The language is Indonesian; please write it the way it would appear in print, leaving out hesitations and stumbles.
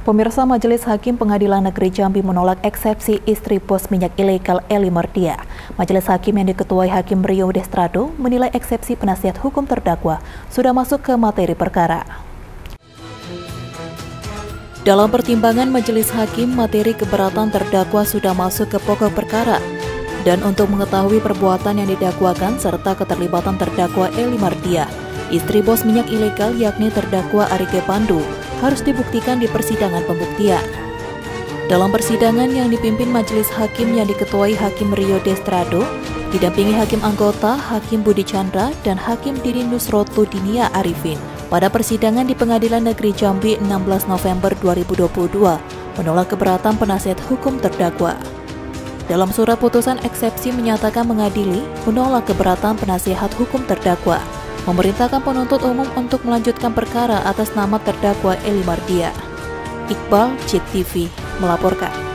Pemirsa, Majelis Hakim Pengadilan Negeri Jambi menolak eksepsi istri bos minyak ilegal Eli Mardia. Majelis Hakim yang diketuai Hakim Rio Destrado menilai eksepsi penasihat hukum terdakwa sudah masuk ke materi perkara. Dalam pertimbangan Majelis Hakim, materi keberatan terdakwa sudah masuk ke pokok perkara. Dan untuk mengetahui perbuatan yang didakwakan serta keterlibatan terdakwa Eli Mardia, istri bos minyak ilegal yakni terdakwa Arike Pandu, harus dibuktikan di persidangan pembuktian. Dalam persidangan yang dipimpin Majelis Hakim yang diketuai Hakim Rio Destrado, didampingi Hakim Anggota, Hakim Budi Chandra, dan Hakim Dirinus Rotu Diniya Arifin, pada persidangan di Pengadilan Negeri Jambi 16 November 2022, menolak keberatan penasihat hukum terdakwa. Dalam surat putusan eksepsi menyatakan mengadili, menolak keberatan penasihat hukum terdakwa. Memerintahkan penuntut umum untuk melanjutkan perkara atas nama terdakwa Eli Mardia. Iqbal JTV melaporkan.